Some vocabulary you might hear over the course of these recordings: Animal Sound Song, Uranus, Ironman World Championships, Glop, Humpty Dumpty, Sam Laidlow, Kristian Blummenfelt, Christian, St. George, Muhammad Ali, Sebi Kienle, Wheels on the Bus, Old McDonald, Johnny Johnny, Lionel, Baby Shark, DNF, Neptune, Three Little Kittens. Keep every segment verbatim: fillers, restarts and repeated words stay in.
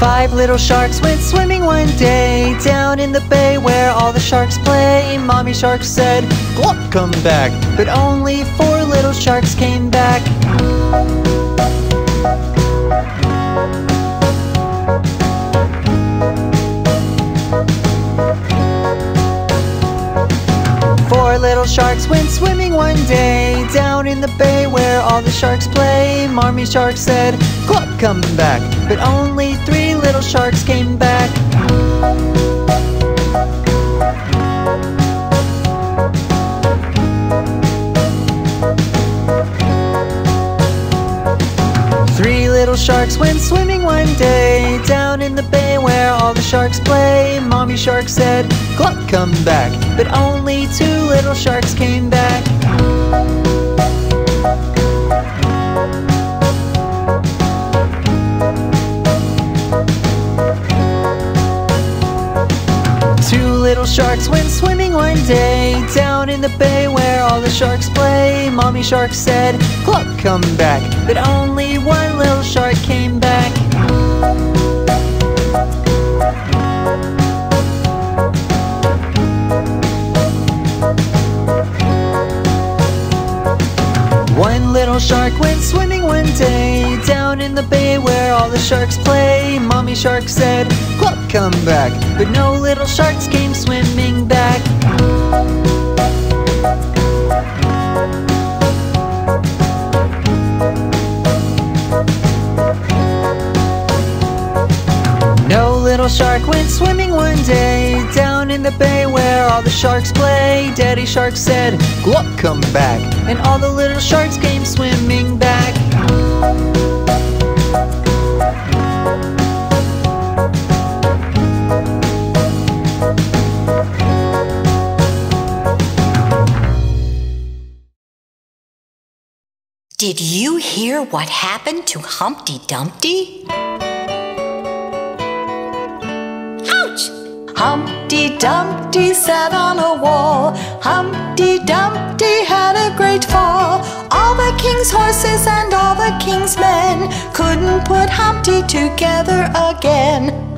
Five little sharks went swimming one day down in the bay where all the sharks play. Mommy shark said, "Glop, come back." But only four little sharks came back. Four little sharks went swimming one day down in the bay where all the sharks play. Mommy shark said, "Glop, come back." But only three little sharks came back. Three little sharks went swimming one day down in the bay where all the sharks play. Mommy shark said, "Glop, come back." But only two little sharks came back. Two little sharks went swimming one day down in the bay where all the sharks play. Mommy shark said, "Glop, come back." But only one little shark came back. One little shark went swimming one day down in the bay where all the sharks play. Mommy shark said, "Glop, come back." But no little sharks came swimming back. No little shark went swimming one day down in the bay where all the sharks play. Daddy shark said, "Glop, come back." And all the little sharks came swimming back. Did you hear what happened to Humpty Dumpty? Humpty Dumpty sat on a wall. Humpty Dumpty had a great fall. All the king's horses and all the king's men couldn't put Humpty together again.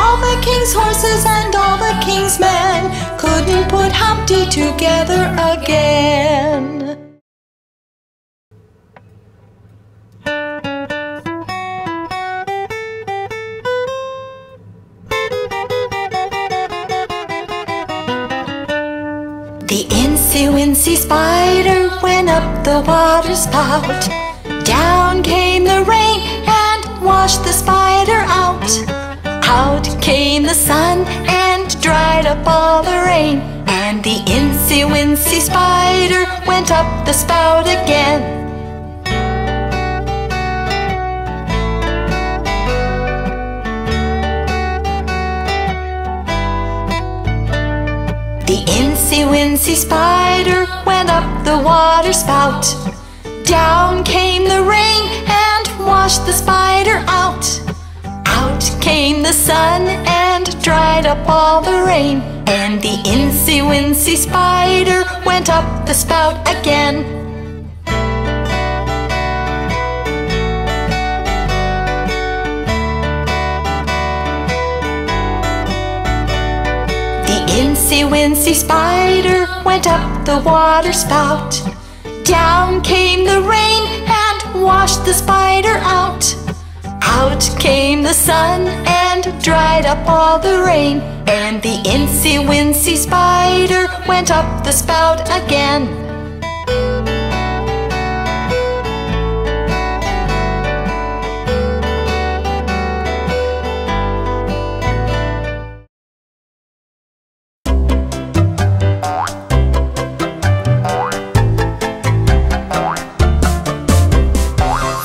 All the king's horses and all the king's men couldn't put Humpty together again. The incy-wincy spider went up the water spout. Down came the rain and washed the spider out. Out came the sun and dried up all the rain. And the incy-wincy spider went up the spout again. The incy-wincy spider went up the water spout. Down came the rain and washed the spider out. Out came the sun and dried up all the rain. And the incy-wincy spider went up the spout again. Incy-wincy spider went up the water spout. Down came the rain and washed the spider out. Out came the sun and dried up all the rain. And the incy-wincy spider went up the spout again.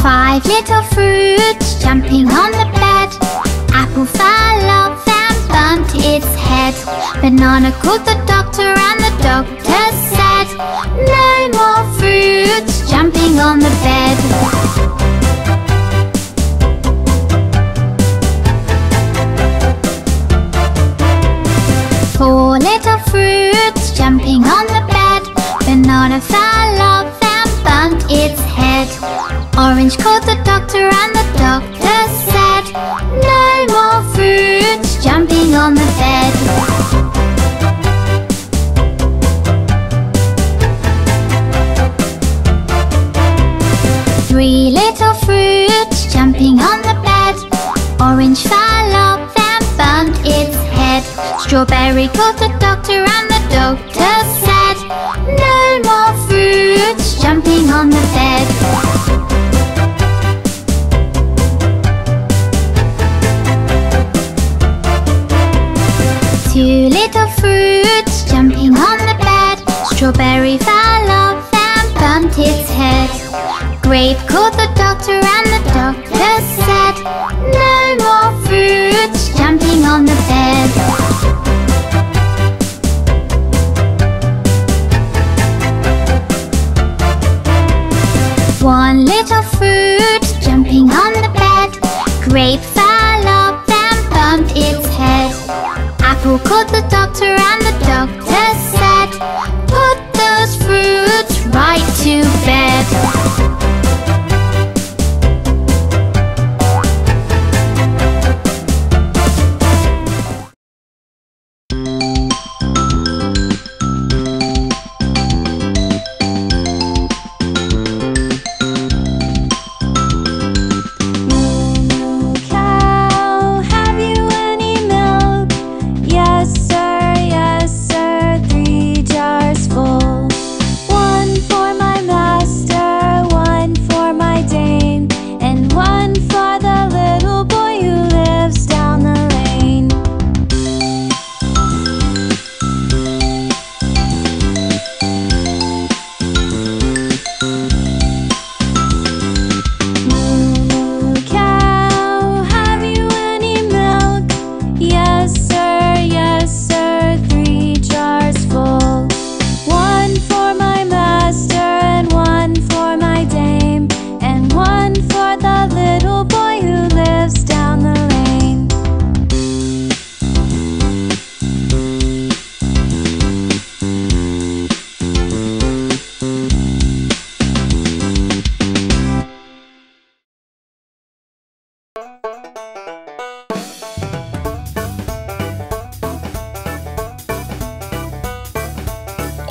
Five little fruits jumping on the bed. Apple fell off and bun. bumped its head. Banana called the doctor and the doctor said, no more fruits, jumping on the bed. Four little fruits jumping on the bed. Banana fell off and bumped its head. Orange called the doctor and the doctor said, no more fruits, jumping on the bed. Three little fruits jumping on the bed. Orange fell off and bumped its head. Strawberry called the doctor and the doctor said, no more fruits, jumping on the bed. Two little fruits jumping on the bed. Strawberry fell off and bumped its head. Grape called the doctor and the doctor said, no more fruits, jumping on the bed. One little fruit jumping on the bed. Grape fell off and bumped its head. Apple called the doctor and the doctor said, put those fruits right to bed.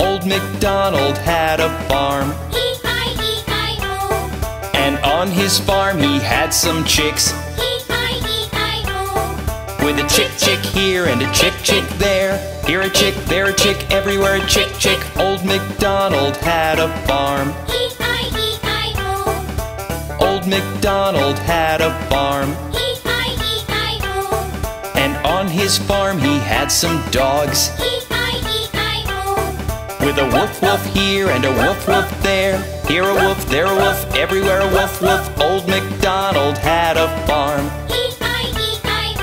Old MacDonald had a farm, E I E I O. And on his farm he had some chicks, E I E I O. With a chick chick here and a chick chick there, here a chick, there a chick, everywhere a chick chick. Old MacDonald had a farm, E I E I O. Old MacDonald had a farm, E I E I O. And on his farm he had some dogs, with a woof woof here and a woof woof there, here a woof, there a woof, everywhere a woof woof. Old MacDonald had a farm, E I E I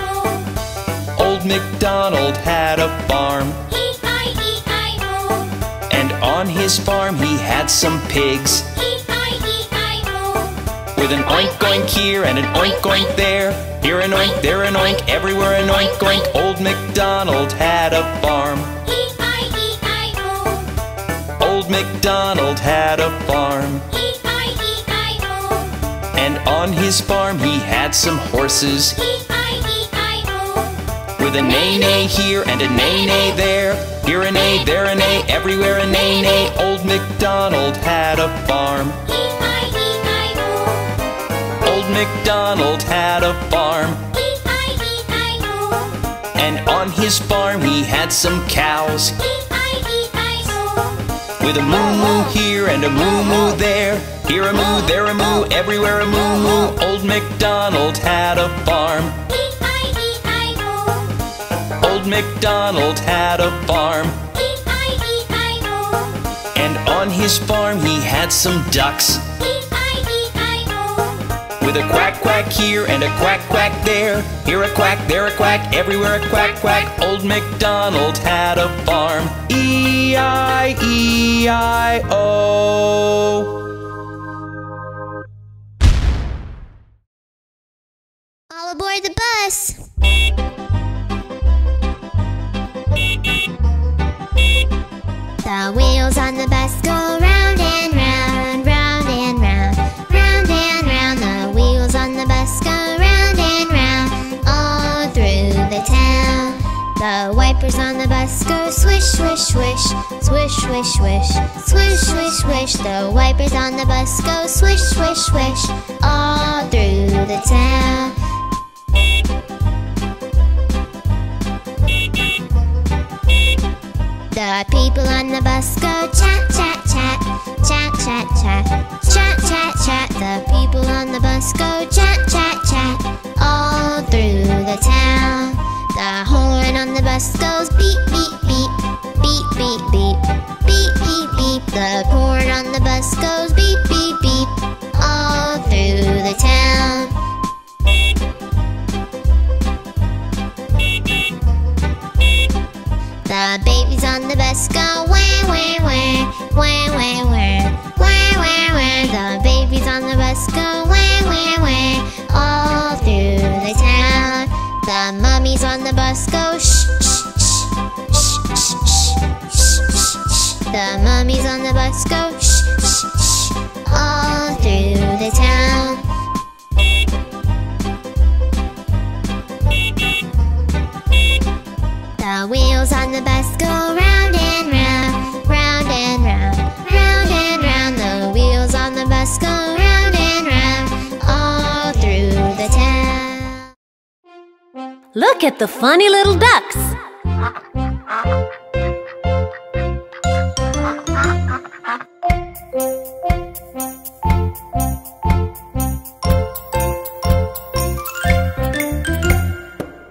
O. Old MacDonald had a farm, E I E I O. And on his farm he had some pigs, E I E I O. With an oink oink here and an oink oink there, here an oink, there an oink, everywhere an oink oink. Old MacDonald had a farm, Old MacDonald had a farm, E I E I O. And on his farm he had some horses, E I E I O. With a neigh-neigh here and a neigh-neigh there, here a neigh, there a neigh, everywhere a neigh-neigh. Old MacDonald had a farm, E I E I O. Old MacDonald had a farm, E I E I O. And on his farm he had some cows, with a moo moo here and a moo moo there, here a moo, there a moo, everywhere a moo moo. Old MacDonald had a farm, E I E I O. Old MacDonald had a farm, E I E I O. And on his farm he had some ducks, E I E I O. with a quack quack here and a quack quack there. Here a quack, there a quack, everywhere a quack quack. Old MacDonald had a farm. E I E I O. All aboard the bus! The wheels on the bus go round and round, round and round, round and round. The wheels on the bus go round and round, all through the town. The wipers on the bus go swish, swish, swish, swish, swish, swish, swish, swish, swish. The wipers on the bus go swish, swish, swish, all through the town. The people on the bus go chat, chat, chat, chat, chat, chat, chat, chat, chat. The people on the bus go chat, chat, chat, all through the town. The horn on the bus goes beep, beep, beep, beep, beep, beep, beep, beep, beep. The horn on the bus goes beep, beep, beep, all through the town. The babies on the bus go wah, wah, wah, wah, wah, wah, wah, wah, wah. The babies on the bus go wah, wah, wah, all through the town. The mummies on the bus go shh, shh, shh, shh, shh, shh, shh, shh. The mummies on the bus go shh, shh, shh, all through the town. The wheels on the bus go round and round, round and round, round and round. The wheels on the bus go round and round, all through the town. Look at the funny little ducks.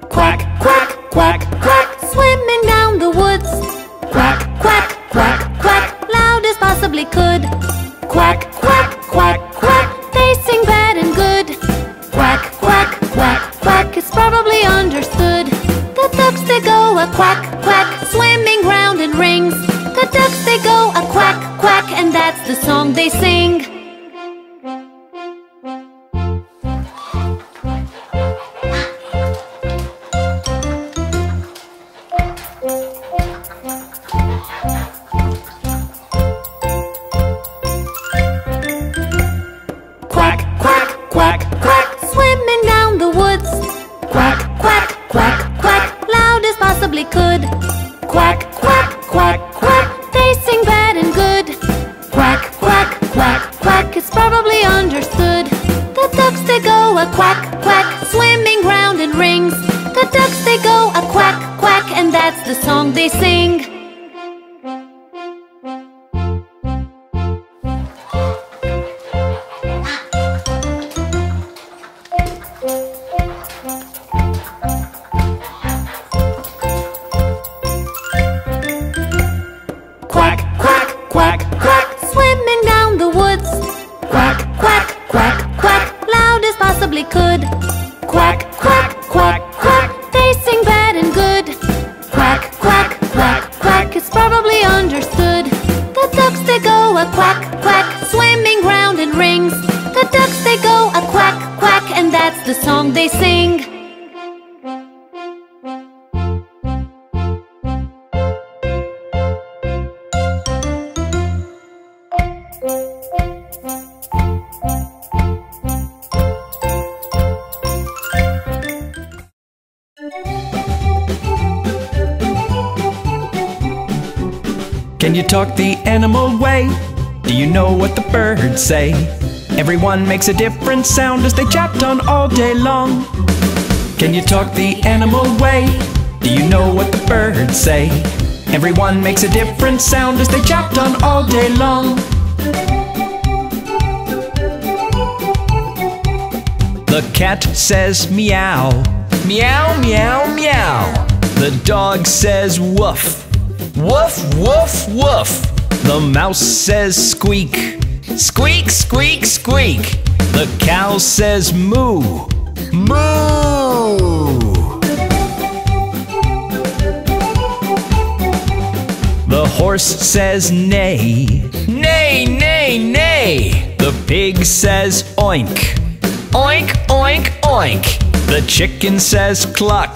Quack, quack, quack, quack. Swimming down the woods. Quack, quack, quack, quack. Loud as possibly could. Quack, quack, quack, quack. They sing bad and good. Quack, quack, quack, quack. It's probably understood. The ducks they go a quack, quack. Swimming round in rings. The ducks they go a quack, quack. And that's the song they sing. Can you talk the animal way? Do you know what the birds say? Everyone makes a different sound as they chat on all day long. Can you talk the animal way? Do you know what the birds say? Everyone makes a different sound as they chat on all day long. The cat says meow, meow, meow, meow. The dog says woof, woof, woof, woof. The mouse says squeak, squeak, squeak, squeak. The cow says moo, moo. The horse says neigh, neigh, neigh, neigh. The pig says oink, oink, oink, oink. The chicken says cluck,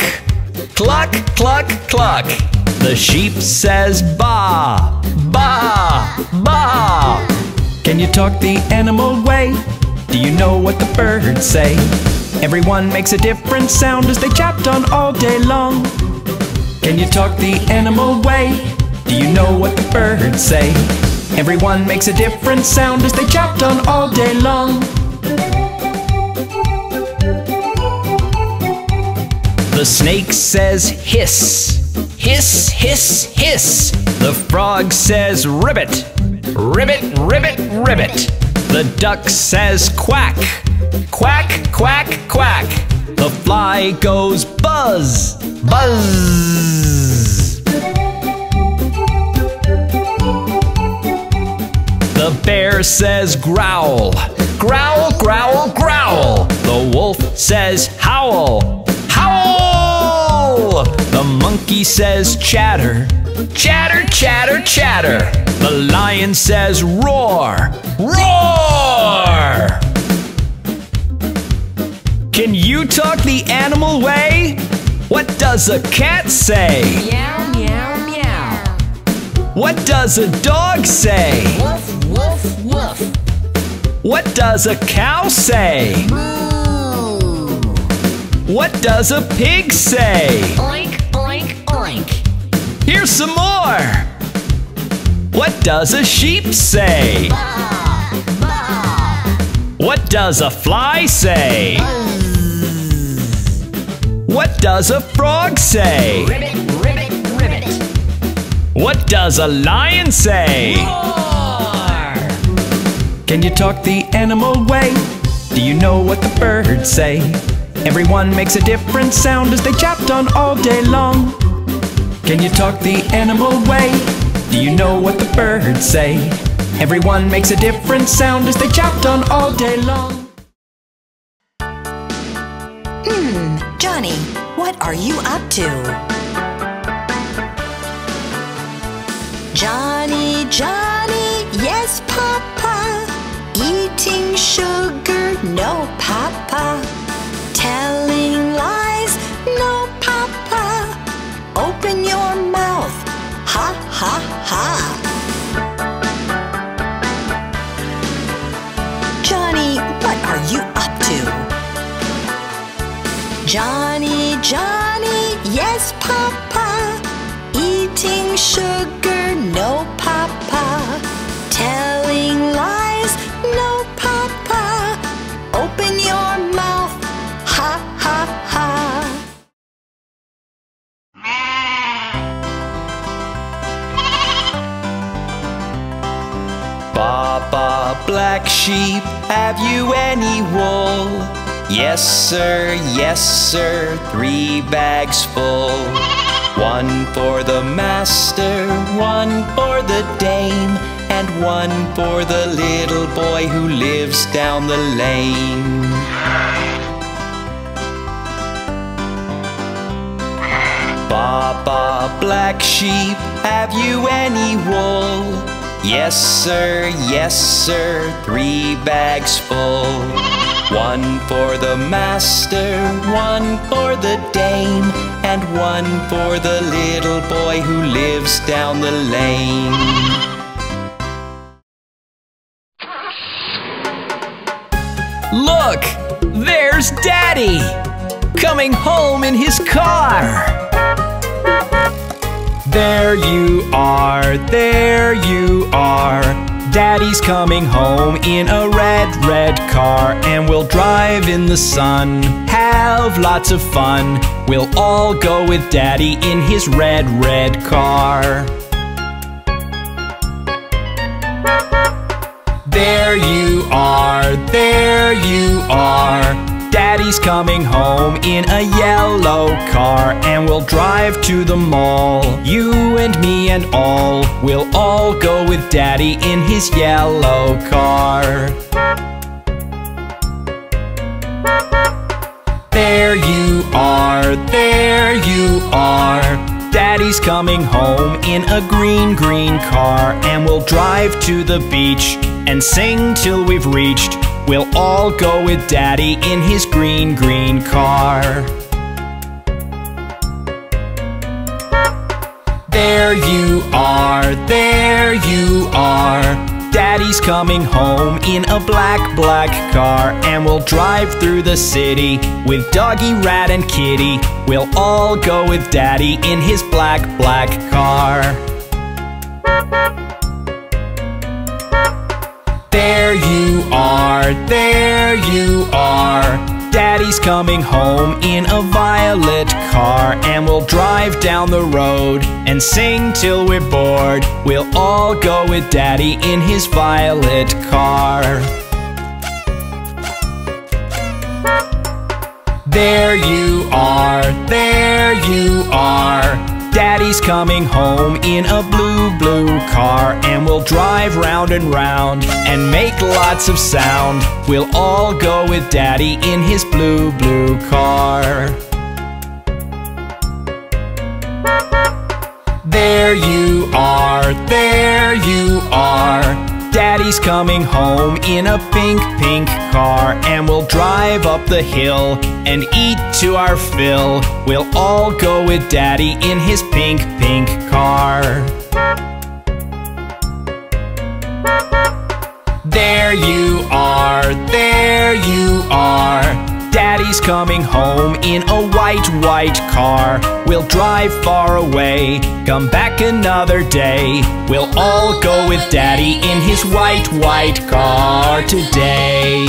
cluck, cluck, cluck. The sheep says baa, baa, baa. Can you talk the animal way? Do you know what the birds say? Everyone makes a different sound as they chat on all day long. Can you talk the animal way? Do you know what the birds say? Everyone makes a different sound as they chat on all day long. The snake says hiss, hiss, hiss, hiss. The frog says ribbit, ribbit, ribbit, ribbit. The duck says quack, quack, quack, quack. The fly goes buzz, buzz. The bear says growl, growl, growl, growl. The wolf says howl, howl. The monkey says chatter, chatter, chatter, chatter. The lion says roar, roar. Can you talk the animal way? What does a cat say? Meow, meow, meow. What does a dog say? Woof, woof, woof. What does a cow say? Moo. What does a pig say? Oink, oink, oink. Here's some more! What does a sheep say? Baa, baa. What does a fly say? Buzz. What does a frog say? Ribbit, ribbit, ribbit. What does a lion say? Roar. Can you talk the animal way? Do you know what the birds say? Everyone makes a different sound as they chat on all day long. Can you talk the animal way? Do you know what the birds say? Everyone makes a different sound as they chat on all day long. Hmm, Johnny, what are you up to? Johnny, Johnny, yes, Papa. Eating sugar, no, Papa. Telling lies, no, Papa. Open your mouth, ha, ha, ha. Johnny, what are you up to? Johnny, Johnny, yes, Papa. Eating sugar, no, Papa. Telling lies, no, Papa. Open your mouth, ha, ha, ha. Papa, black sheep, have you any wool? Yes, sir, yes, sir, three bags full. One for the master, one for the dame, and one for the little boy who lives down the lane. Papa, black sheep, have you any wool? Yes, sir, yes, sir, three bags full. One for the master, one for the dame, and one for the little boy who lives down the lane. Look, there's Daddy, coming home in his car. There you are, there you are. Daddy's coming home in a red, red car. And we'll drive in the sun, have lots of fun. We'll all go with Daddy in his red, red car. There you are, there you are. Daddy's coming home in a yellow car. And we'll drive to the mall, you and me and all. We'll all go with Daddy in his yellow car. Daddy's coming home in a green, green car, and we'll drive to the beach and sing till we've reached. We'll all go with Daddy in his green, green car. There you are, there you are. Daddy's coming home in a black, black car, and we'll drive through the city with Doggy, Rat, and Kitty. We'll all go with Daddy in his black, black car. There you are, there you are. Daddy's coming home in a violet car, and we'll drive down the road and sing till we're bored. We'll all go with Daddy in his violet car. There you are, there you are. Daddy's coming home in a blue, blue car, and we'll drive round and round and make lots of sound. We'll all go with Daddy in his blue, blue car. There you are, there you are. Daddy's coming home in a pink, pink car, and we'll drive up the hill and eat to our fill. We'll all go with Daddy in his pink, pink car. There you are, there you are. Daddy's coming home in a white, white car. We'll drive far away, come back another day. We'll all go with Daddy in his white, white car today.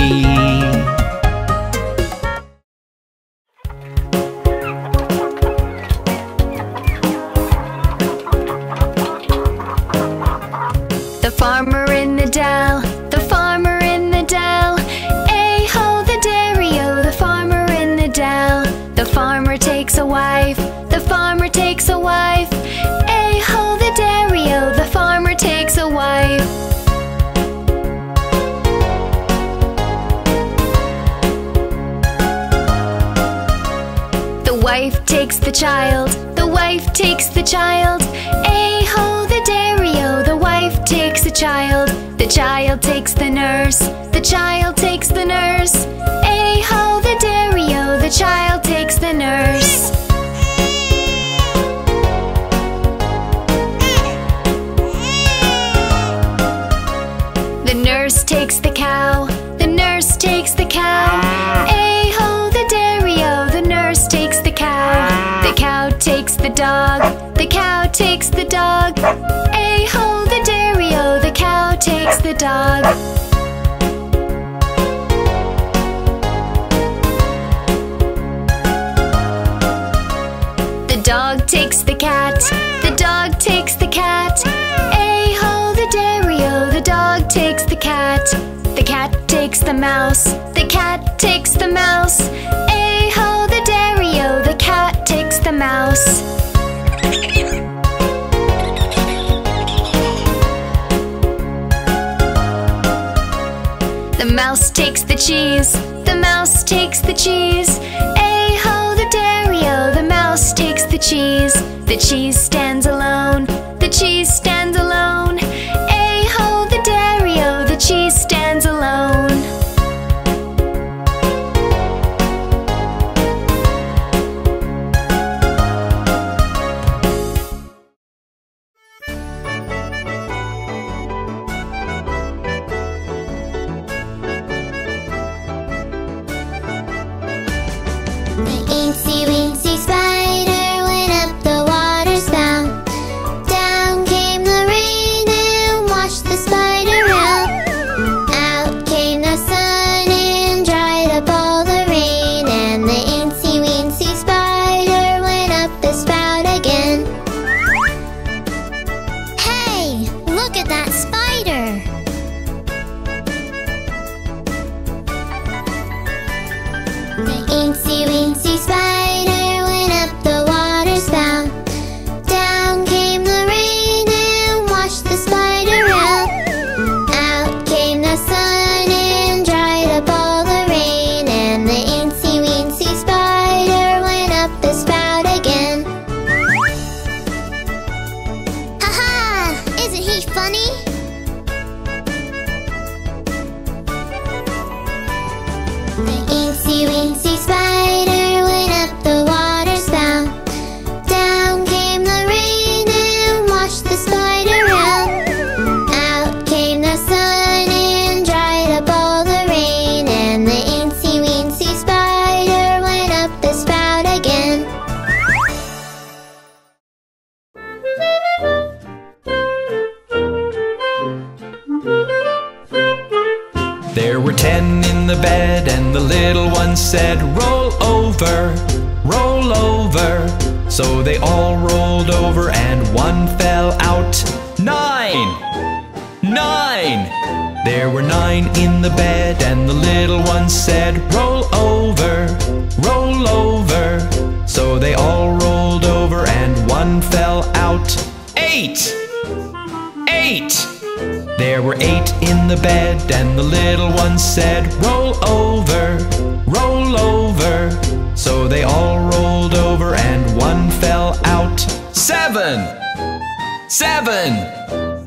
The farmer in the dell, the farmer in the dell. The farmer takes a wife, the farmer takes a wife. Ay-ho the dairy-o, the farmer takes a wife. The wife takes the child, the wife takes the child. Ay-ho the dairy-o, the wife takes a child. The child takes the nurse, the child takes the nurse. Ay-ho the dairy-o, the child takes the nurse. The nurse takes the cow, the nurse takes the cow. Ay-ho the dairy-o, the nurse takes the cow. The cow takes the dog, the cow takes the dog. Ay-ho the dairy-o, the cow takes the dog. The dog takes the cat, the dog takes the cat. Ay-ho the dairy-o, the dog takes the cat. The cat takes the mouse, the cat takes the mouse. Ay-ho the dairy-o, the cat takes the mouse. The mouse takes the cheese, the mouse takes the cheese. Ay-ho the dairy-o, the mouse takes the cheese. The cheese stands alone, the cheese stands alone. Ay-ho the dairy-o, the cheese stands alone. Wincy spider went up the water spout. Down came the rain and washed the spider out. Out came the sun and dried up all the rain, and the incy wincy spider went up the spout again. There were ten in the bed, and the little one said, roll over, roll over. So they all rolled over and one fell out. Nine! Nine! There were nine in the bed, and the little one said, roll over, roll over. So they all rolled over and one fell out. Eight! Eight! There were eight in the bed, and the little one said, roll over, roll over. So they all rolled over and one fell out. Seven! Seven!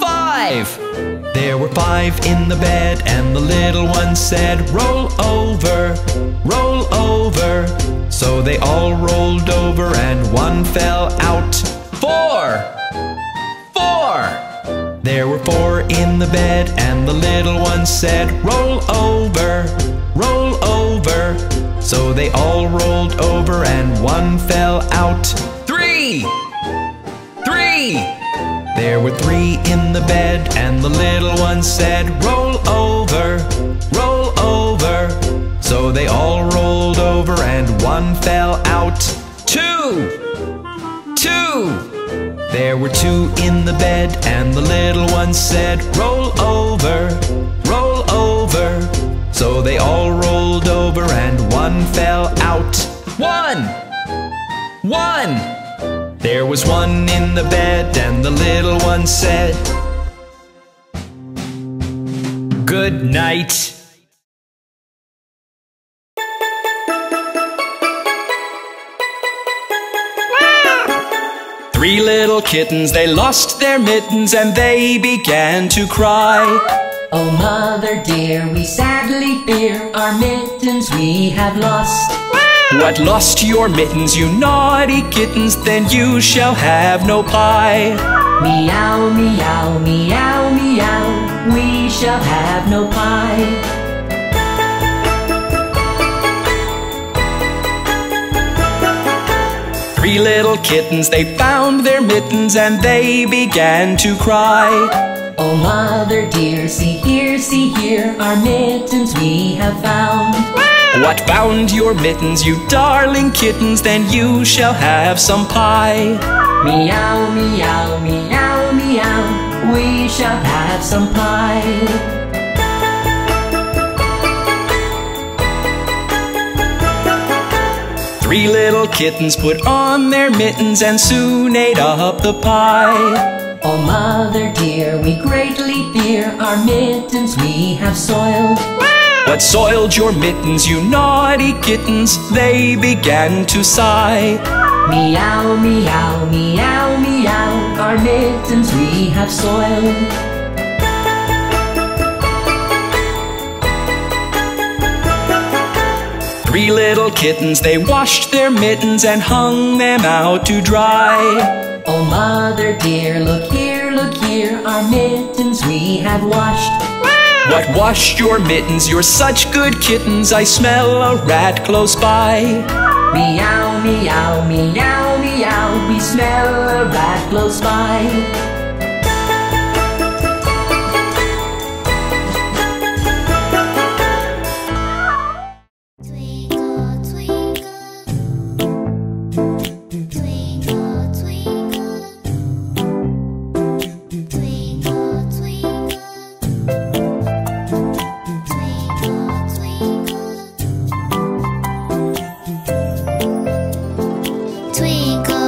Five! There were five in the bed, and the little one said, roll over, roll over. So they all rolled over and one fell out. Four! Four! There were four in the bed, and the little one said, roll over, roll over. So they all rolled over and one fell out. Three! Three! There were three in the bed, and the little one said, roll over, roll over. So they all rolled over and one fell out. Two! Two! There were two in the bed, and the little one said, roll over, roll over. So they all rolled over and one fell out. One! One! There was one in the bed, and the little one said, good night. Three little kittens, they lost their mittens, and they began to cry. Oh mother dear, we sadly fear our mittens we have lost. What, lost your mittens, you naughty kittens? Then you shall have no pie. Meow, meow, meow, meow, we shall have no pie. Three little kittens, they found their mittens, and they began to cry. Oh mother dear, see here, see here, our mittens we have found. What, found your mittens, you darling kittens? Then you shall have some pie. Meow, meow, meow, meow, we shall have some pie. Three little kittens put on their mittens and soon ate up the pie. Oh mother dear, we greatly fear our mittens we have soiled. What, soiled your mittens, you naughty kittens? They began to sigh. Meow, meow, meow, meow, our mittens we have soiled. Three little kittens, they washed their mittens and hung them out to dry. Oh mother dear, look here, look here, our mittens we have washed. What, washed your mittens? You're such good kittens, I smell a rat close by. Meow, meow, meow, meow, we smell a rat close by. Twinkle.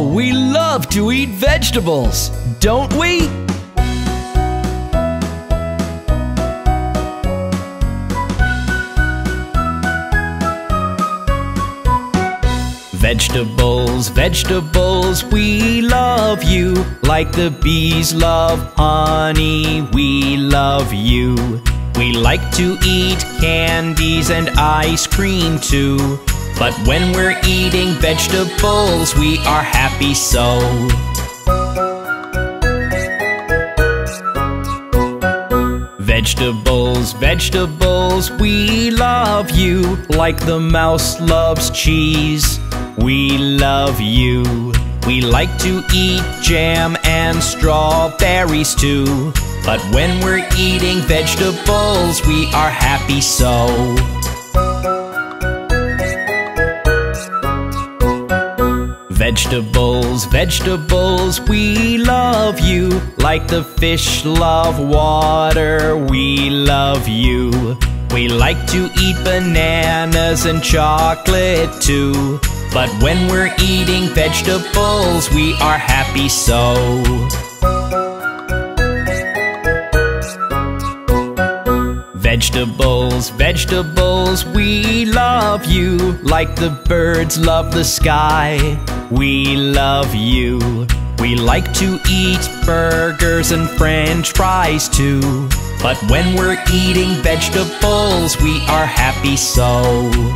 Oh, we love to eat vegetables, don't we? Vegetables, vegetables, we love you. Like the bees love honey, we love you. We like to eat candies and ice cream too. But when we're eating vegetables, we are happy so. Vegetables, vegetables, we love you. Like the mouse loves cheese, we love you. We like to eat jam and strawberries too. But when we're eating vegetables, we are happy so. Vegetables, vegetables, we love you. Like the fish love water, we love you. We like to eat bananas and chocolate too. But when we're eating vegetables, we are happy so. Vegetables, vegetables, we love you. Like the birds love the sky, we love you. We like to eat burgers and French fries too. But when we're eating vegetables, we are happy so.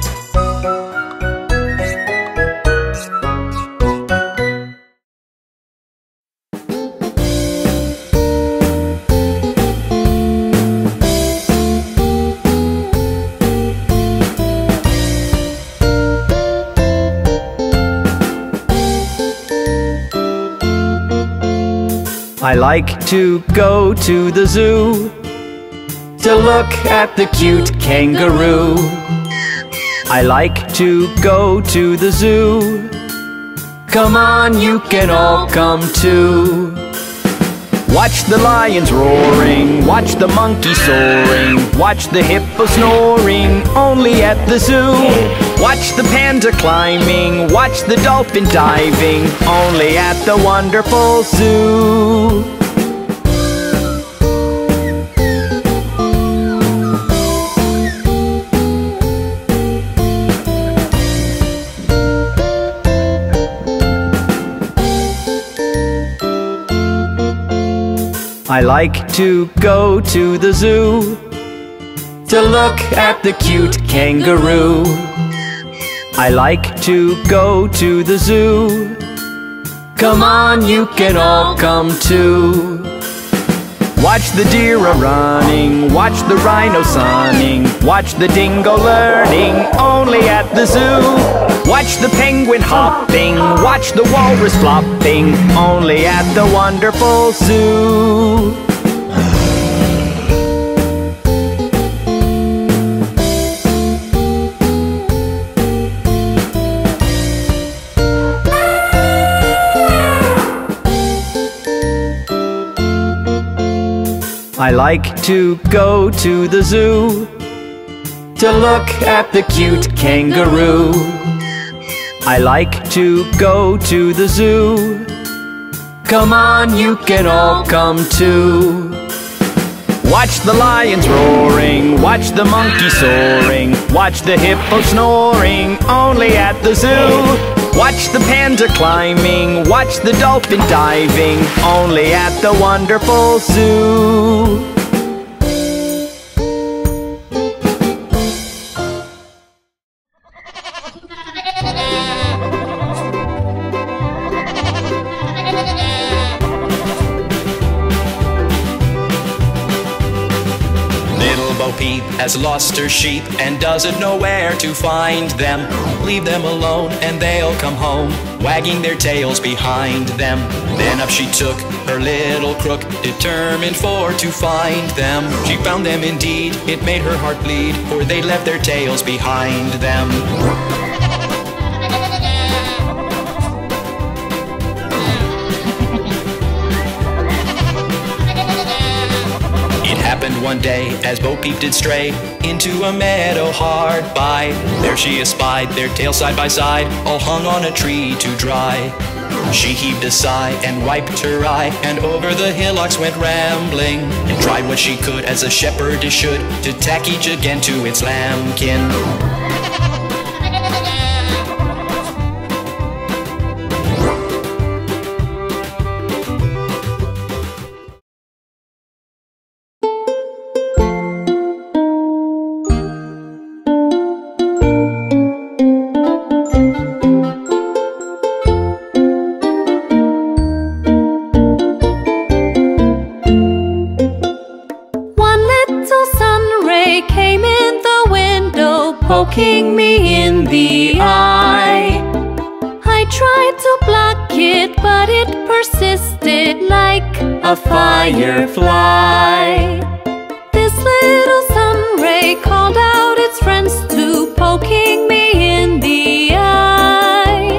I like to go to the zoo to look at the cute kangaroo. I like to go to the zoo. Come on, you can all come too. Watch the lions roaring, watch the monkey soaring, watch the hippo snoring, only at the zoo. Watch the panda climbing, watch the dolphin diving, only at the wonderful zoo. I like to go to the zoo to look at the cute kangaroo. I like to go to the zoo. Come on, you can all come too. Watch the deer a-running, watch the rhino sunning, watch the dingo learning, only at the zoo. Watch the penguin hopping, watch the walrus flopping, only at the wonderful zoo. I like to go to the zoo to look at the cute kangaroo. I like to go to the zoo. Come on, you can all come too. Watch the lions roaring, watch the monkey soaring, watch the hippo snoring, only at the zoo. Watch the panda climbing, watch the dolphin diving, only at the wonderful zoo. Has lost her sheep and doesn't know where to find them. Leave them alone and they'll come home, wagging their tails behind them. Then up she took her little crook, determined for to find them. She found them indeed, it made her heart bleed, for they left their tails behind them. One day, as Bo Peep did stray into a meadow hard by, there she espied their tails side by side, all hung on a tree to dry. She heaved a sigh and wiped her eye, and over the hillocks went rambling, and tried what she could as a shepherdess should, to tack each again to its lambkin. Poking me in the eye, I tried to block it, but it persisted like a firefly. This little sun ray called out its friends to poking me in the eye.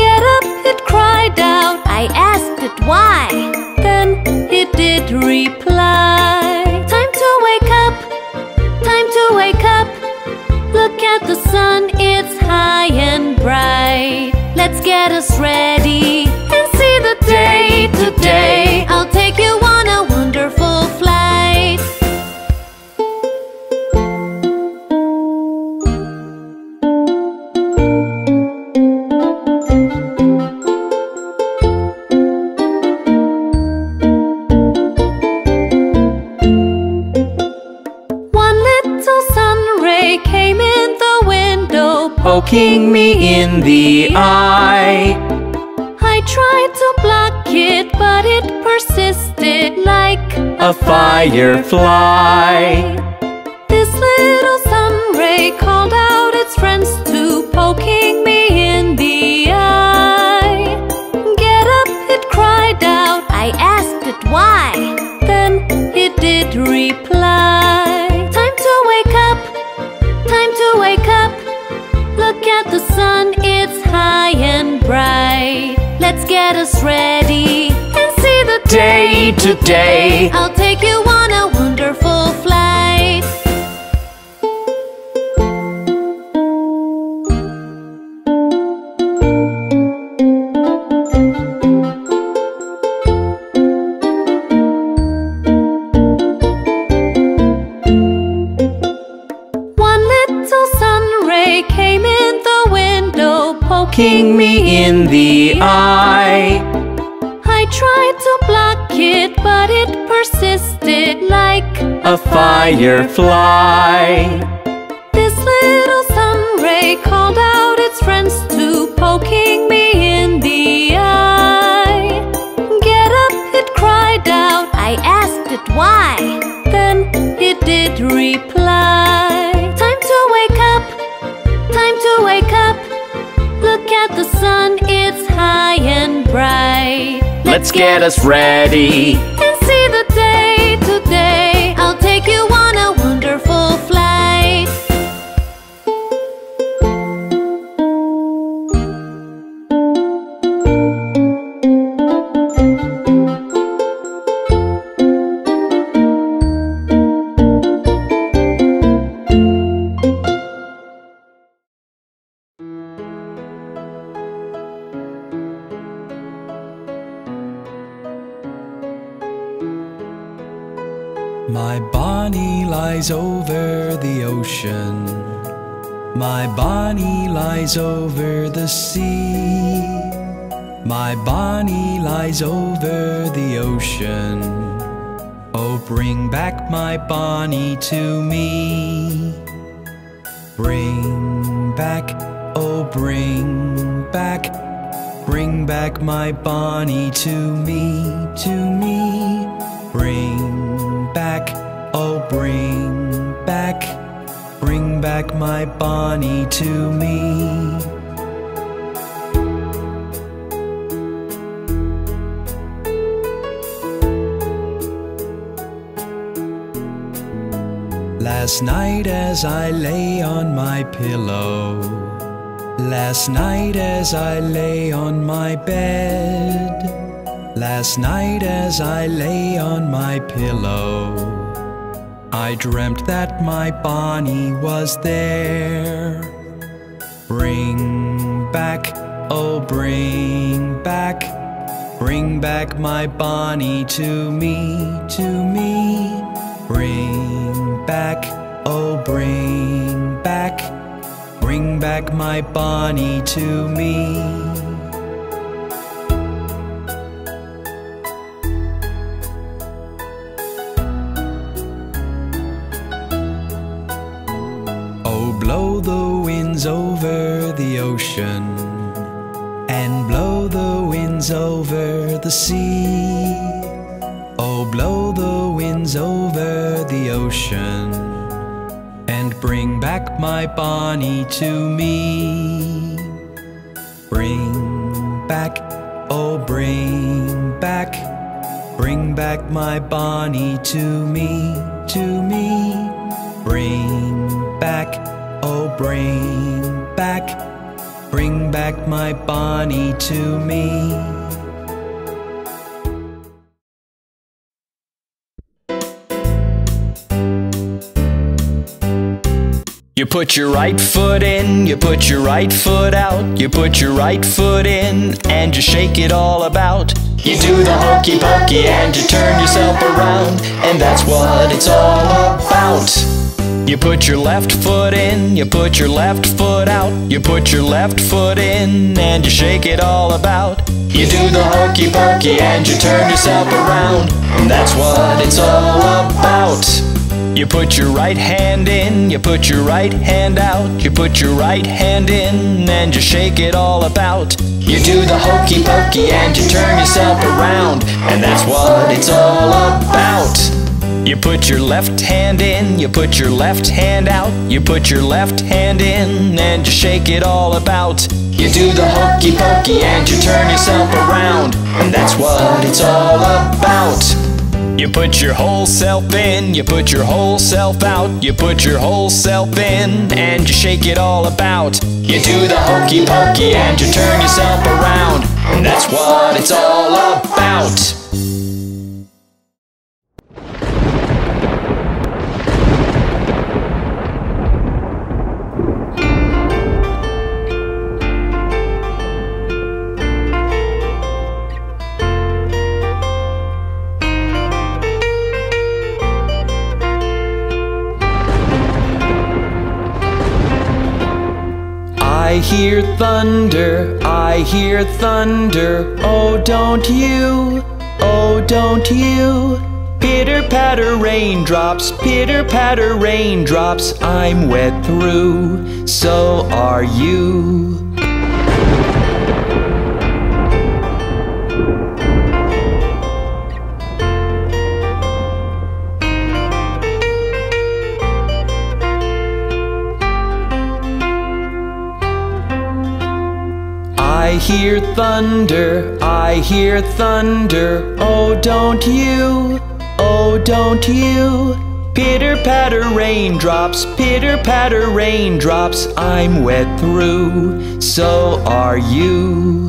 Get up, it cried out. I asked it why. Then it did reply. Time to wake up, time to wake up. Look at the sun, it's high and bright. Let's get us ready and see the day today. I'll take you on a wonderful flight. Poking me in the eye, I tried to block it, but it persisted like a firefly. This little sun ray called out its friends to poking me in the eye. Get up, it cried out. I asked it why. Then it did reply. Time to wake up, time to wake up. Look at the sun, it's high and bright. Let's get us ready and see the day today. I'll take you on a wonderful flight. Poking me in the eye, I tried to block it, but it persisted like a firefly. This little sun ray called out its friends to poking me in the eye. Get up, it cried out. I asked it why. Then it did reply. Time to wake up, time to wake up. Look at the sun, it's high and bright. Let's get us ready and see the day today. I'll take you on a wonderful flight. My Bonnie lies over the ocean. My Bonnie lies over the sea. My Bonnie lies over the ocean. Oh, bring back my Bonnie to me. Bring back, oh, bring back. Bring back my Bonnie to me, to me. Bring back, oh, bring back, bring back my Bonnie to me. Last night as I lay on my pillow, last night as I lay on my bed, last night as I lay on my pillow, I dreamt that my Bonnie was there. Bring back, oh, bring back. Bring back my Bonnie to me, to me. Bring back, oh bring back. Bring back my Bonnie to me. Blow the winds over the ocean, and blow the winds over the sea. Oh, blow the winds over the ocean, and bring back my Bonnie to me. Bring back, oh bring back. Bring back my Bonnie to me, to me. Bring back, oh, bring back, bring back my Bonnie to me. You put your right foot in, you put your right foot out, you put your right foot in, and you shake it all about. You do the hokey pokey and you turn yourself around, and that's what it's all about. You put your left foot in, you put your left foot out, you put your left foot in, and you shake it all about. You do the hokey pokey and you turn yourself around, and that's what it's all about. You put your right hand in, you put your right hand out, you put your right hand in, and you shake it all about. You do the hokey pokey and you turn yourself around, and that's what it's all about. You put your left hand in, you put your left hand out, you put your left hand in, and you shake it all about. You do the hokey pokey and you turn yourself around, and that's what it's all about. You put your whole self in, you put your whole self out, you put your whole self in, and you shake it all about. You do the hokey pokey and you turn yourself around, and that's what it's all about. I hear thunder, I hear thunder, oh don't you, oh don't you. Pitter-patter raindrops, pitter-patter raindrops, I'm wet through, so are you. I hear thunder, I hear thunder, oh don't you, oh don't you. Pitter-patter raindrops, pitter-patter raindrops, I'm wet through, so are you.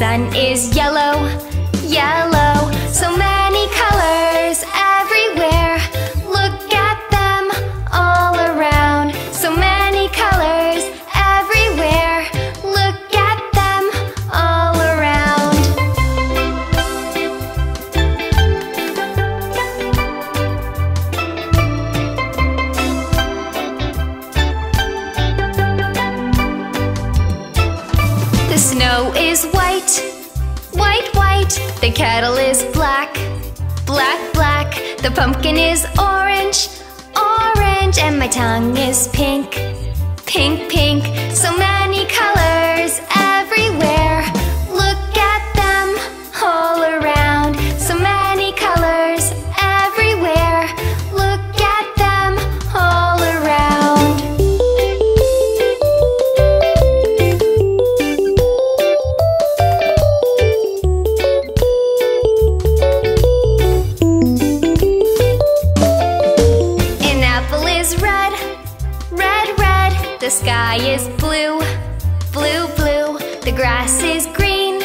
Sun is yellow, yellow. So many colors everywhere. Look at them all around. So many colors everywhere. Look at them all around. The snow is white, white, white. The kettle is black, black, black. The pumpkin is orange, orange. And my tongue is pink, pink, pink. So many colors everywhere. Look at them all around. So many colors everywhere. Look at them all around. The sky is blue, blue, blue. The grass is green,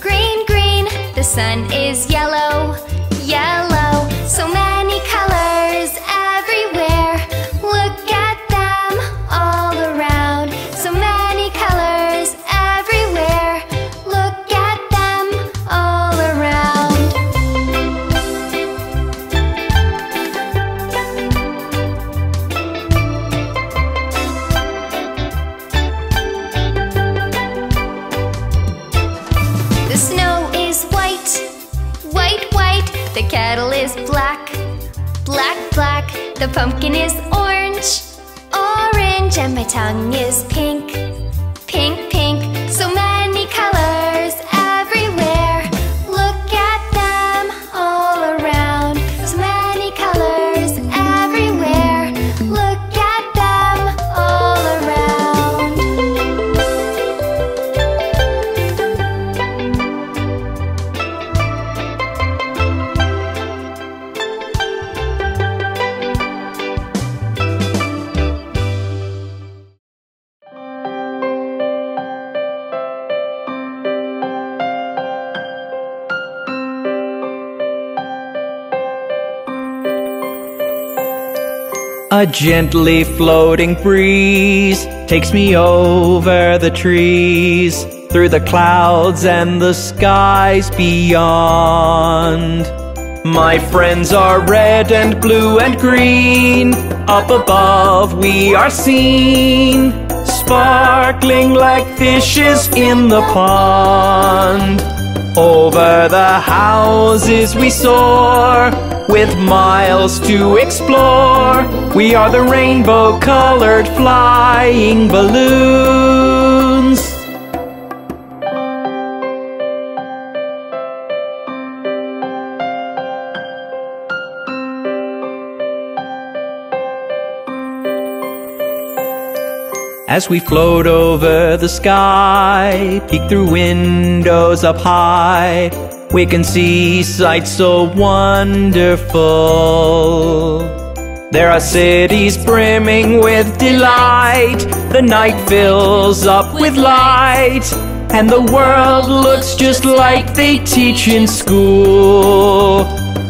green, green. The sun is yellow, yellow. So many colors everywhere. Look at them all around. So many colors everywhere. Look at them all around. The snow is white, white, white. The kettle is black, black, black. The pumpkin is orange, orange. And my tongue is pink, pink, pink. So many colors everywhere. Look at them all around. So many colors everywhere. Look at them all around. A gently floating breeze takes me over the trees, through the clouds and the skies beyond. My friends are red and blue and green, up above we are seen, sparkling like fishes in the pond. Over the houses we soar, with miles to explore. We are the rainbow-colored flying balloons. As we float over the sky, peek through windows up high, we can see sights so wonderful. There are cities brimming with delight. The night fills up with light, and the world looks just like they teach in school.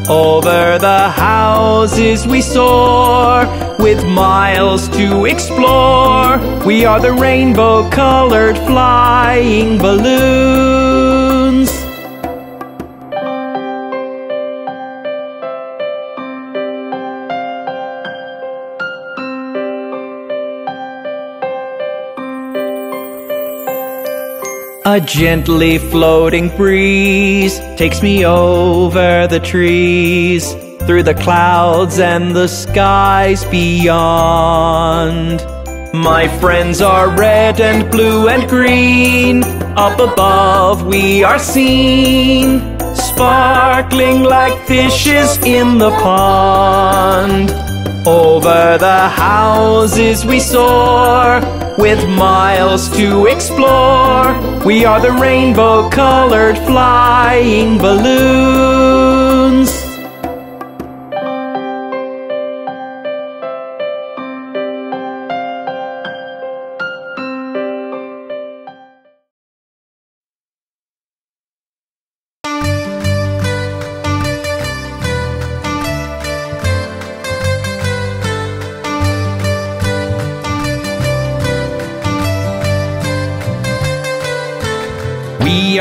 Over the houses we soar, with miles to explore. We are the rainbow-colored flying balloons. A gently floating breeze takes me over the trees, through the clouds and the skies beyond. My friends are red and blue and green, up above we are seen, sparkling like fishes in the pond. Over the houses we soar, with miles to explore. We are the rainbow-colored flying balloons. We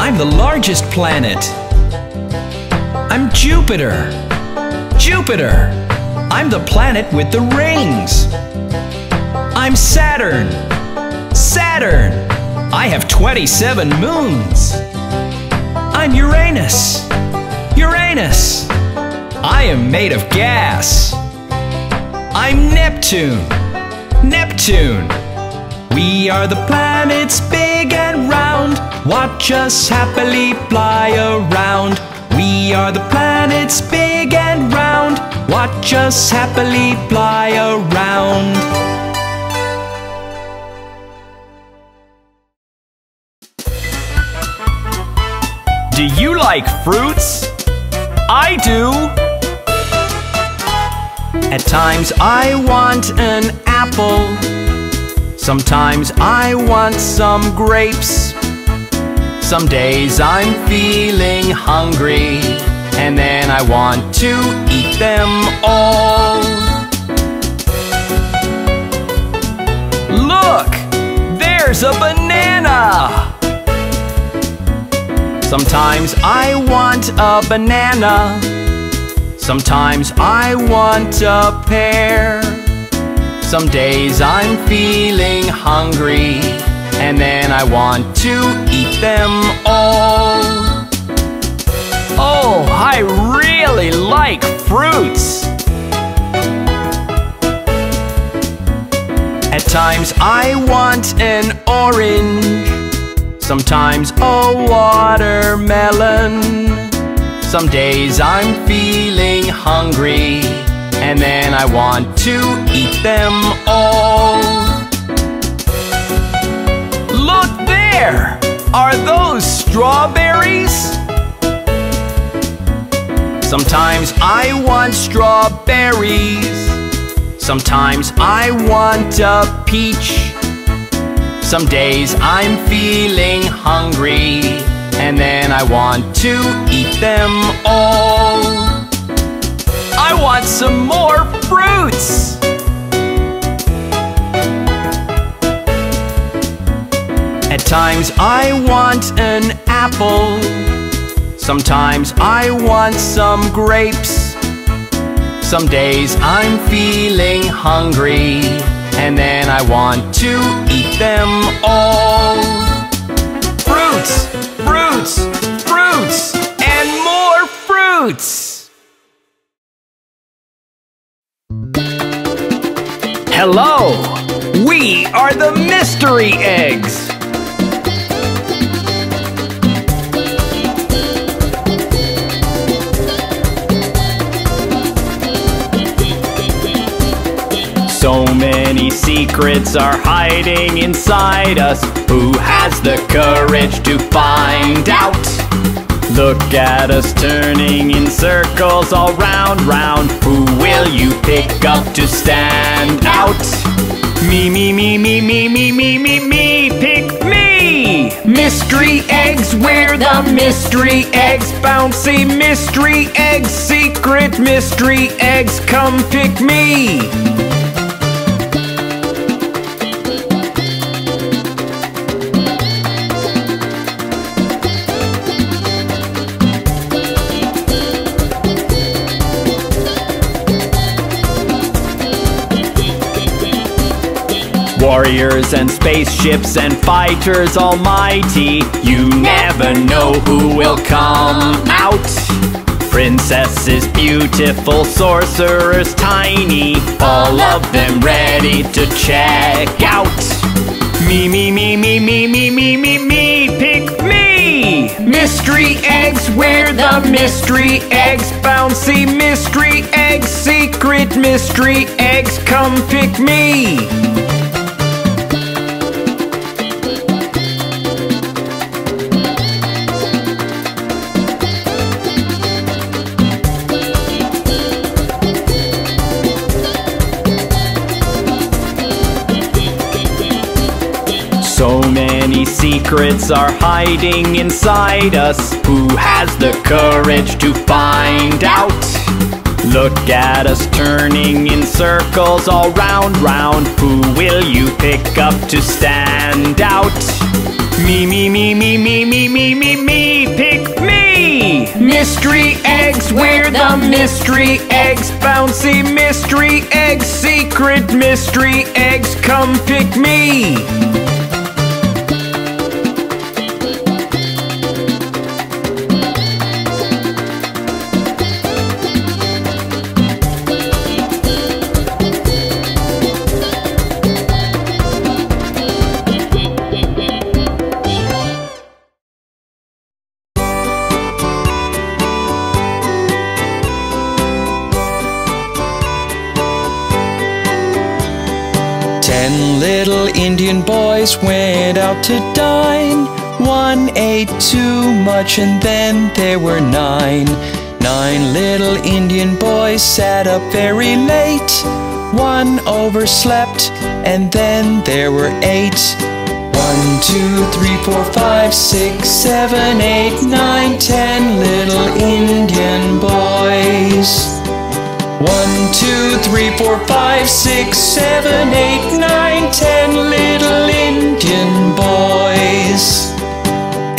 I'm the largest planet. I'm Jupiter. Jupiter. I'm the planet with the rings. I'm Saturn. Saturn. I have twenty-seven moons. I'm Uranus. Uranus. I am made of gas. I'm Neptune. Neptune. We are the planets big and round. Watch us happily fly around. We are the planets big and round. Watch us happily fly around. Do you like fruits? I do. At times I want an apple. Sometimes I want some grapes. Some days I'm feeling hungry, and then I want to eat them all. Look! There's a banana! Sometimes I want a banana. Sometimes I want a pear. Some days I'm feeling hungry, and then I want to eat them all. Oh, I really like fruits. At times I want an orange. Sometimes a watermelon. Some days I'm feeling hungry, and then I want to eat them all. Are those strawberries? Sometimes I want strawberries. Sometimes I want a peach. Some days I'm feeling hungry, and then I want to eat them all. I want some more fruits. At times I want an apple. Sometimes I want some grapes. Some days I'm feeling hungry, and then I want to eat them all. Fruits, fruits, fruits, and more fruits! Hello! We are the mystery eggs! So many secrets are hiding inside us. Who has the courage to find out? Look at us turning in circles all round, round. Who will you pick up to stand out? Me, me, me, me, me, me, me, me, me, pick me! Mystery eggs, we're the mystery eggs. Bouncy mystery eggs, secret mystery eggs. Come pick me! Warriors and spaceships and fighters almighty, you never know who will come out. Princesses beautiful, sorcerers tiny, all of them ready to check out. Me, me, me, me, me, me, me, me, me, pick me! Mystery eggs, we're the mystery eggs. Bouncy mystery eggs, secret mystery eggs. Come pick me! So many secrets are hiding inside us. Who has the courage to find out? Look at us turning in circles all round, round. Who will you pick up to stand out? Me, me, me, me, me, me, me, me, me, pick me! Mystery eggs, we're the mystery eggs. Bouncy mystery eggs, secret mystery eggs, come pick me! Indian boys went out to dine. One ate too much and then there were nine. Nine little Indian boys sat up very late. One overslept and then there were eight. One, two, three, four, five, six, seven, eight, nine, ten little Indian boys. One, two, three, four, five, six, seven, eight, nine, ten little Indian boys.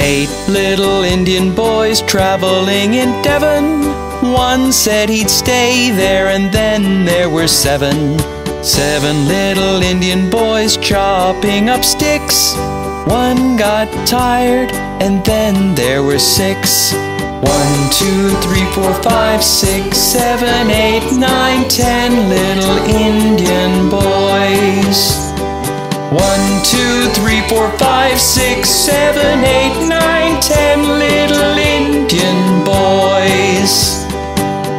Eight little Indian boys traveling in Devon. One said he'd stay there and then there were seven. Seven little Indian boys chopping up sticks. One got tired and then there were six. One, two, three, four, five, six, seven, eight, nine, ten little Indian boys. One, two, three, four, five, six, seven, eight, nine, ten little Indian boys.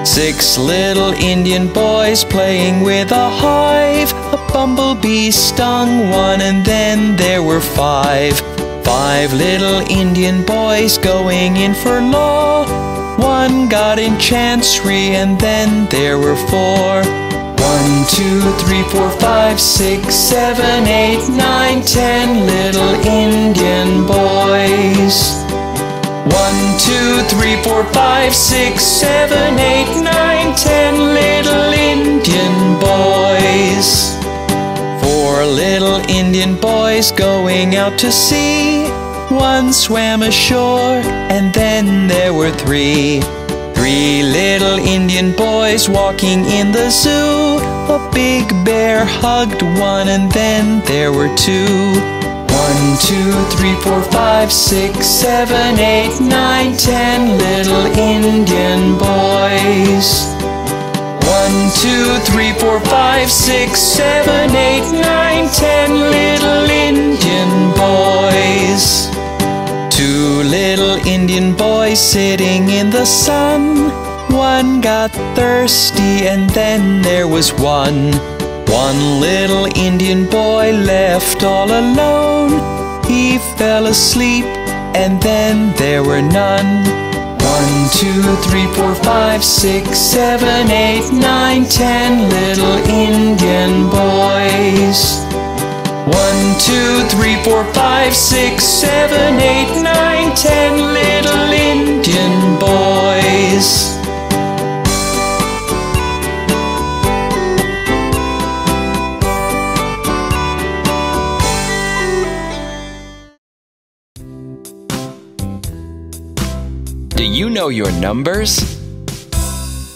Six little Indian boys playing with a hive. A bumblebee stung one and then there were five. Five little Indian boys going in for law. One got in chancery and then there were four. One, two, three, four, five, six, seven, eight, nine, ten little Indian boys. One, two, three, four, five, six, seven, eight, nine, ten little Indian boys. Four little Indian boys going out to sea. One swam ashore and then there were three. Three little Indian boys walking in the zoo. A big bear hugged one and then there were two. One, two, three, four, five, six, seven, eight, nine, ten little Indian boys. One, two, three, four, five, six, seven, eight, nine, ten little Indian boys. Two little Indian boys sitting in the sun. One got thirsty and then there was one. One little Indian boy left all alone. He fell asleep and then there were none. One, two, three, four, five, six, seven, eight, nine, ten little Indian boys. One, two, three, four, five, six, seven, eight, nine, ten little Indian boys. You know your numbers?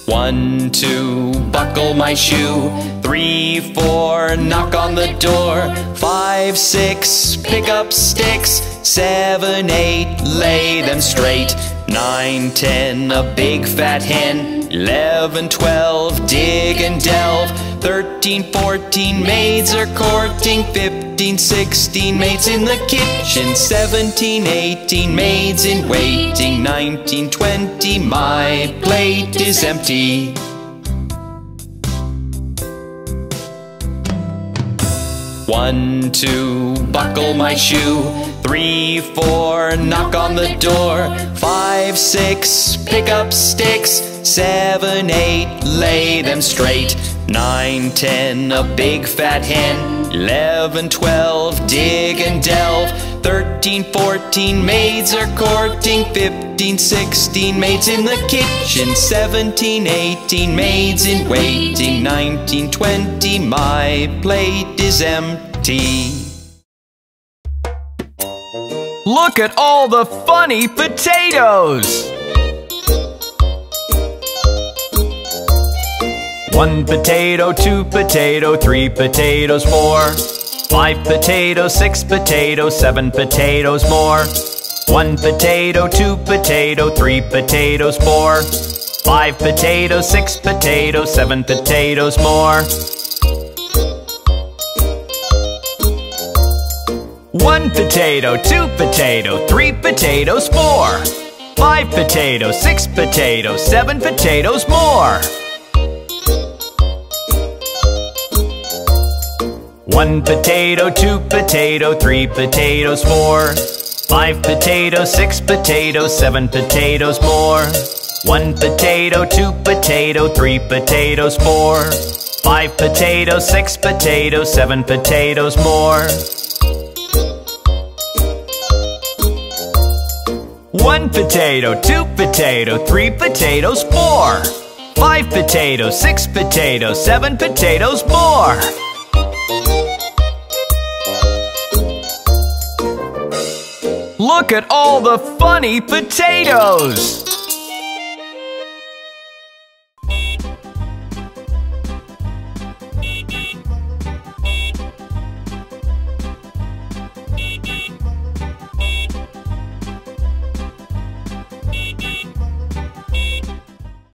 One, two, buckle my shoe. Three, four, knock on the door. Five, six, pick up sticks. Seven, eight, lay them straight. Nine, ten, a big fat hen. Eleven, twelve, dig and delve. Thirteen, fourteen, maids are courting. Fifteen, sixteen, maids in the kitchen. Seventeen, eighteen, maids in waiting. Nineteen, twenty, my plate is empty. One, two, buckle my shoe. Three, four, knock on the door. Five, six, pick up sticks. Seven, eight, lay them straight. Nine, ten, a big fat hen. Eleven, twelve, dig and delve. Thirteen, fourteen, maids are courting. Fifteen, sixteen, maids in the kitchen. Seventeen, eighteen, maids in waiting. Nineteen, twenty, my plate is empty. Look at all the funny potatoes! One potato, two potato, three potatoes, four. Five potatoes, six potatoes, seven potatoes more. One potato, two potato, three potatoes, four. Five potatoes, six potatoes, seven potatoes more. One potato, two potato, three potatoes, four. Five potatoes, six potatoes, seven potatoes more. One potato, two potato, three potatoes, four. Five potatoes, six potatoes, seven potatoes more. One potato, two potato, three potatoes, four. Five potatoes, six potatoes, seven potatoes more. One potato, two potato, three potatoes, four. Five potatoes, six potatoes, seven potatoes more. Look at all the funny potatoes!